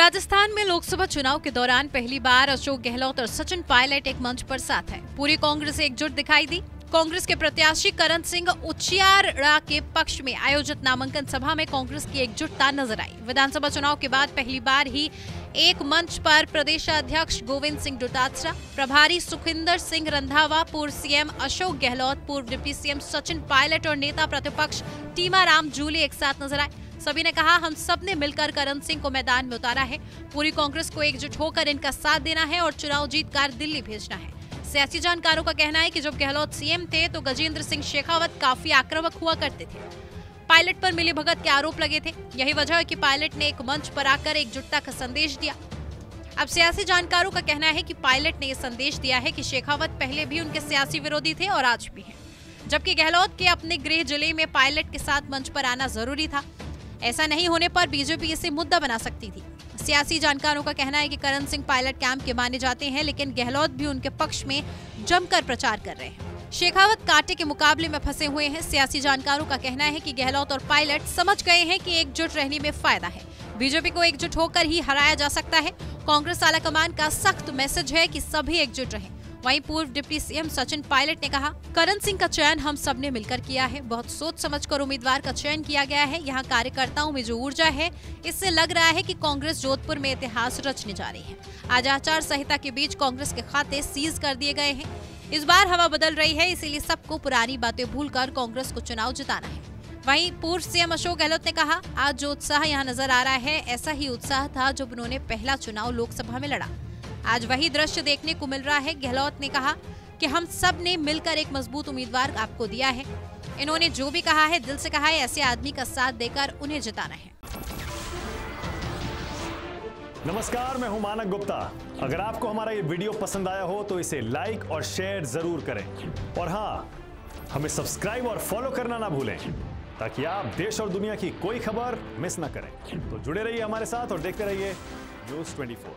राजस्थान में लोकसभा चुनाव के दौरान पहली बार अशोक गहलोत और सचिन पायलट एक मंच पर साथ हैं। पूरी कांग्रेस एकजुट दिखाई दी। कांग्रेस के प्रत्याशी करण सिंह उचियारड़ा के पक्ष में आयोजित नामांकन सभा में कांग्रेस की एकजुटता नजर आई। विधानसभा चुनाव के बाद पहली बार ही एक मंच पर प्रदेशाध्यक्ष गोविंद सिंह डोटासरा, प्रभारी सुखिंदर सिंह रंधावा, पूर्व सीएम अशोक गहलोत, पूर्व डिप्टी सीएम सचिन पायलट और नेता प्रतिपक्ष टीमाराम जूली एक साथ नजर आए। सभी ने कहा, हम सब ने मिलकर करण सिंह को मैदान में उतारा है। पूरी कांग्रेस को एकजुट होकर इनका साथ देना है और चुनाव जीतकर दिल्ली भेजना है। सियासी जानकारों का कहना है कि जब गहलोत सीएम थे तो गजेंद्र सिंह शेखावत काफी आक्रामक हुआ करते थे। पायलट पर मिलीभगत के आरोप लगे थे। यही वजह है कि पायलट ने एक मंच पर आकर एकजुटता का संदेश दिया। अब सियासी जानकारों का कहना है कि पायलट ने यह संदेश दिया है कि शेखावत पहले भी उनके सियासी विरोधी थे और आज भी हैं, जबकि गहलोत के अपने गृह जिले में पायलट के साथ मंच पर आना जरूरी था। ऐसा नहीं होने पर बीजेपी इसे मुद्दा बना सकती थी। सियासी जानकारों का कहना है कि करण सिंह पायलट कैंप के माने जाते हैं, लेकिन गहलोत भी उनके पक्ष में जमकर प्रचार कर रहे हैं। शेखावत कांटे के मुकाबले में फंसे हुए हैं। सियासी जानकारों का कहना है कि गहलोत और पायलट समझ गए हैं कि एकजुट रहने में फायदा है। बीजेपी को एकजुट होकर ही हराया जा सकता है। कांग्रेस आलाकमान का सख्त मैसेज है कि सभी एकजुट रहें। वहीं पूर्व डिप्टी सीएम सचिन पायलट ने कहा, करण सिंह का चयन हम सब ने मिलकर किया है। बहुत सोच समझकर उम्मीदवार का चयन किया गया है। यहाँ कार्यकर्ताओं में जो ऊर्जा है, इससे लग रहा है कि कांग्रेस जोधपुर में इतिहास रचने जा रही है। आज आचार संहिता के बीच कांग्रेस के खाते सीज कर दिए गए हैं। इस बार हवा बदल रही है, इसीलिए सबको पुरानी बातें भूलकर कांग्रेस को चुनाव जिताना है। वहीं पूर्व सीएम अशोक गहलोत ने कहा, आज जो उत्साह यहाँ नजर आ रहा है, ऐसा ही उत्साह था जब उन्होंने पहला चुनाव लोकसभा में लड़ा। आज वही दृश्य देखने को मिल रहा है। गहलोत ने कहा कि हम सब ने मिलकर एक मजबूत उम्मीदवार आपको दिया है। इन्होंने जो भी कहा है, दिल से कहा है। ऐसे आदमी का साथ देकर उन्हें जिताना है। नमस्कार, मैं हूं मानक गुप्ता। अगर आपको हमारा ये वीडियो पसंद आया हो तो इसे लाइक और शेयर जरूर करें। और हाँ, हमें सब्सक्राइब और फॉलो करना ना भूलें, ताकि आप देश और दुनिया की कोई खबर मिस ना करें। तो जुड़े रहिए हमारे साथ और देखते रहिए न्यूज़ 24।